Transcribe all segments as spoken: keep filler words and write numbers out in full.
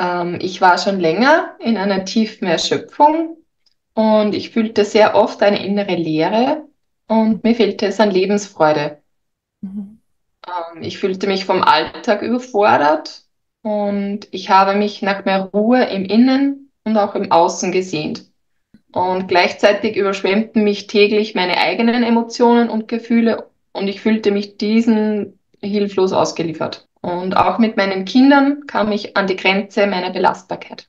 Ähm, ich war schon länger in einer tiefen Erschöpfung und ich fühlte sehr oft eine innere Leere und mir fehlte es an Lebensfreude. Mhm. Ähm, ich fühlte mich vom Alltag überfordert und ich habe mich nach mehr Ruhe im Innen und auch im Außen gesehnt. Und gleichzeitig überschwemmten mich täglich meine eigenen Emotionen und Gefühle und ich fühlte mich diesen hilflos ausgeliefert. Und auch mit meinen Kindern kam ich an die Grenze meiner Belastbarkeit.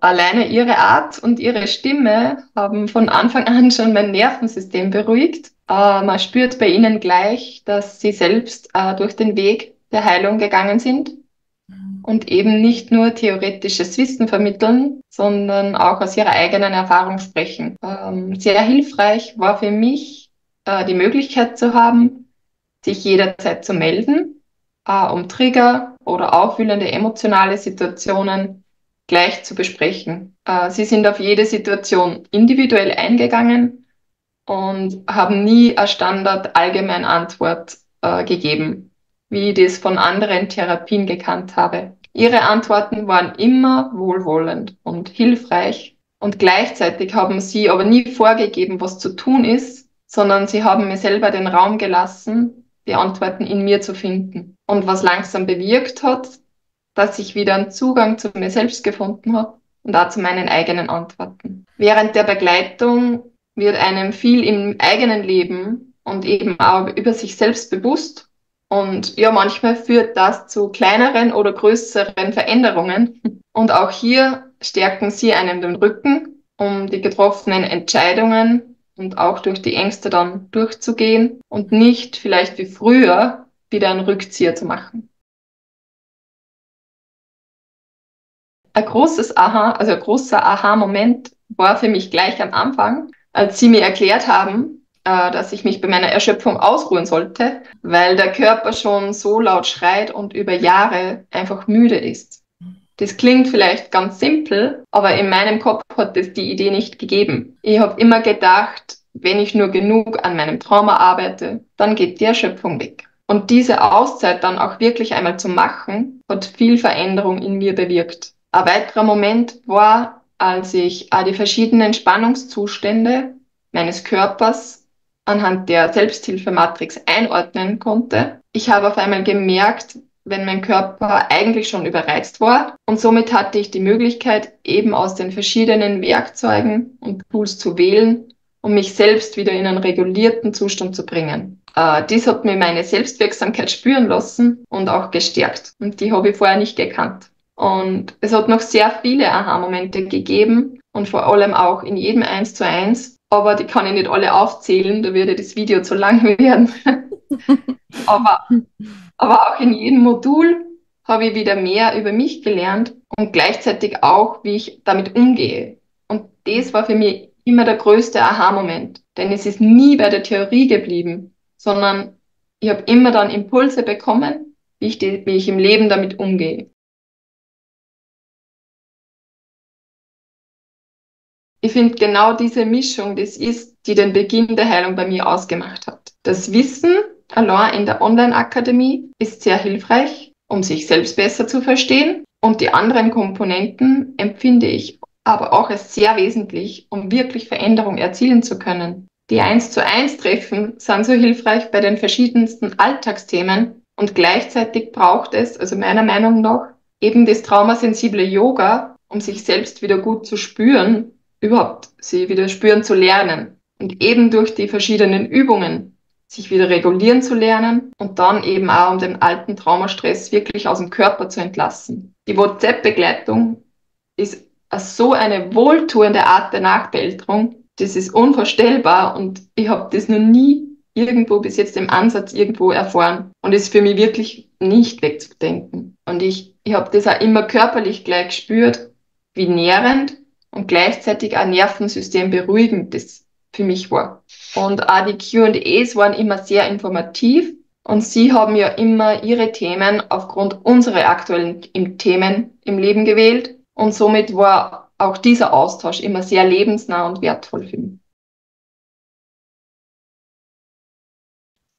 Alleine ihre Art und ihre Stimme haben von Anfang an schon mein Nervensystem beruhigt. Äh, man spürt bei ihnen gleich, dass sie selbst äh, durch den Weg der Heilung gegangen sind und eben nicht nur theoretisches Wissen vermitteln, sondern auch aus ihrer eigenen Erfahrung sprechen. Ähm, sehr hilfreich war für mich, äh, die Möglichkeit zu haben, sich jederzeit zu melden, äh, um Trigger oder aufwühlende emotionale Situationen gleich zu besprechen. Äh, sie sind auf jede Situation individuell eingegangen und haben nie eine Standard-Allgemein-Antwort äh, gegeben, wie ich das von anderen Therapien gekannt habe. Ihre Antworten waren immer wohlwollend und hilfreich und gleichzeitig haben sie aber nie vorgegeben, was zu tun ist, sondern sie haben mir selber den Raum gelassen, die Antworten in mir zu finden. Und was langsam bewirkt hat, dass ich wieder einen Zugang zu mir selbst gefunden habe und auch zu meinen eigenen Antworten. Während der Begleitung wird einem viel im eigenen Leben und eben auch über sich selbst bewusst. Und ja, manchmal führt das zu kleineren oder größeren Veränderungen. Und auch hier stärken sie einem den Rücken, um die getroffenen Entscheidungen und auch durch die Ängste dann durchzugehen und nicht vielleicht wie früher wieder einen Rückzieher zu machen. Ein großes Aha, also ein großer Aha-Moment war für mich gleich am Anfang, als sie mir erklärt haben, dass ich mich bei meiner Erschöpfung ausruhen sollte, weil der Körper schon so laut schreit und über Jahre einfach müde ist. Das klingt vielleicht ganz simpel, aber in meinem Kopf hat es die Idee nicht gegeben. Ich habe immer gedacht, wenn ich nur genug an meinem Trauma arbeite, dann geht die Erschöpfung weg. Und diese Auszeit dann auch wirklich einmal zu machen, hat viel Veränderung in mir bewirkt. Ein weiterer Moment war, als ich die verschiedenen Spannungszustände meines Körpers anhand der Selbsthilfematrix einordnen konnte. Ich habe auf einmal gemerkt, wenn mein Körper eigentlich schon überreizt war und somit hatte ich die Möglichkeit, eben aus den verschiedenen Werkzeugen und Tools zu wählen, um mich selbst wieder in einen regulierten Zustand zu bringen. Äh, dies hat mir meine Selbstwirksamkeit spüren lassen und auch gestärkt. Und die habe ich vorher nicht gekannt. Und es hat noch sehr viele Aha-Momente gegeben und vor allem auch in jedem eins zu eins. Aber die kann ich nicht alle aufzählen, da würde das Video zu lang werden. aber, aber auch in jedem Modul habe ich wieder mehr über mich gelernt und gleichzeitig auch, wie ich damit umgehe. Und das war für mich immer der größte Aha-Moment, denn es ist nie bei der Theorie geblieben, sondern ich habe immer dann Impulse bekommen, wie ich, die, wie ich im Leben damit umgehe. Ich finde, genau diese Mischung, das ist, die den Beginn der Heilung bei mir ausgemacht hat. Das Wissen allein in der Online-Akademie ist sehr hilfreich, um sich selbst besser zu verstehen. Und die anderen Komponenten empfinde ich aber auch als sehr wesentlich, um wirklich Veränderung erzielen zu können. Die eins zu eins Treffen sind so hilfreich bei den verschiedensten Alltagsthemen und gleichzeitig braucht es, also meiner Meinung nach, eben das traumasensible Yoga, um sich selbst wieder gut zu spüren, überhaupt sie wieder spüren zu lernen und eben durch die verschiedenen Übungen sich wieder regulieren zu lernen und dann eben auch um den alten Traumastress wirklich aus dem Körper zu entlassen. Die WhatsApp-Begleitung ist so eine wohltuende Art der Nachbeelterung, das ist unvorstellbar und ich habe das noch nie irgendwo bis jetzt im Ansatz irgendwo erfahren und ist für mich wirklich nicht wegzudenken. Und ich, ich habe das auch immer körperlich gleich gespürt, wie nährend und gleichzeitig ein Nervensystem beruhigend, das für mich war. Und auch die Q und A's waren immer sehr informativ und sie haben ja immer ihre Themen aufgrund unserer aktuellen Themen im Leben gewählt und somit war auch dieser Austausch immer sehr lebensnah und wertvoll für mich.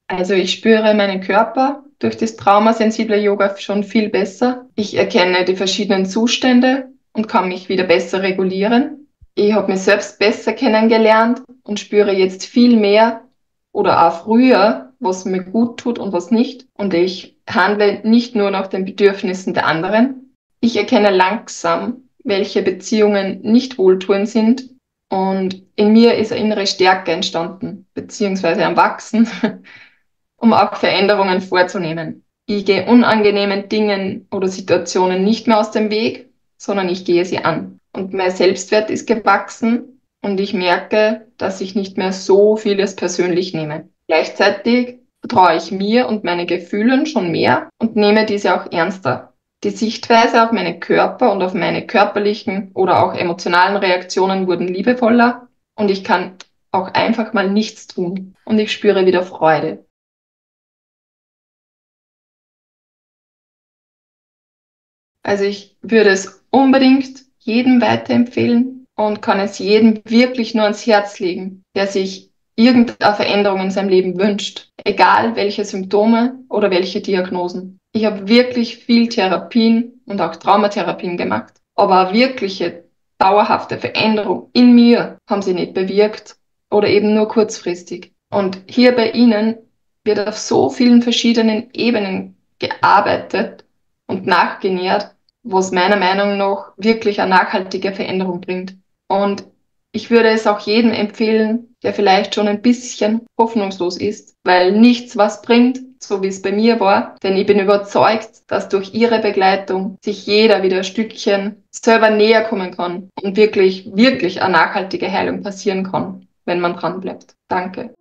Also ich spüre meinen Körper durch das traumasensible Yoga schon viel besser. Ich erkenne die verschiedenen Zustände und kann mich wieder besser regulieren. Ich habe mich selbst besser kennengelernt und spüre jetzt viel mehr oder auch früher, was mir gut tut und was nicht. Und ich handle nicht nur nach den Bedürfnissen der anderen. Ich erkenne langsam, welche Beziehungen nicht wohltuend sind. Und in mir ist eine innere Stärke entstanden, beziehungsweise am Wachsen, um auch Veränderungen vorzunehmen. Ich gehe unangenehmen Dingen oder Situationen nicht mehr aus dem Weg, sondern ich gehe sie an. Und mein Selbstwert ist gewachsen und ich merke, dass ich nicht mehr so vieles persönlich nehme. Gleichzeitig vertraue ich mir und meinen Gefühlen schon mehr und nehme diese auch ernster. Die Sichtweise auf meinen Körper und auf meine körperlichen oder auch emotionalen Reaktionen wurden liebevoller und ich kann auch einfach mal nichts tun und ich spüre wieder Freude. Also ich würde es unbedingt jedem weiterempfehlen und kann es jedem wirklich nur ans Herz legen, der sich irgendeine Veränderung in seinem Leben wünscht, egal welche Symptome oder welche Diagnosen. Ich habe wirklich viel Therapien und auch Traumatherapien gemacht, aber wirkliche, dauerhafte Veränderung in mir haben sie nicht bewirkt oder eben nur kurzfristig. Und hier bei Ihnen wird auf so vielen verschiedenen Ebenen gearbeitet und nachgenährt, was meiner Meinung nach wirklich eine nachhaltige Veränderung bringt. Und ich würde es auch jedem empfehlen, der vielleicht schon ein bisschen hoffnungslos ist, weil nichts was bringt, so wie es bei mir war. Denn ich bin überzeugt, dass durch Ihre Begleitung sich jeder wieder ein Stückchen selber näher kommen kann und wirklich, wirklich eine nachhaltige Heilung passieren kann, wenn man dran bleibt. Danke.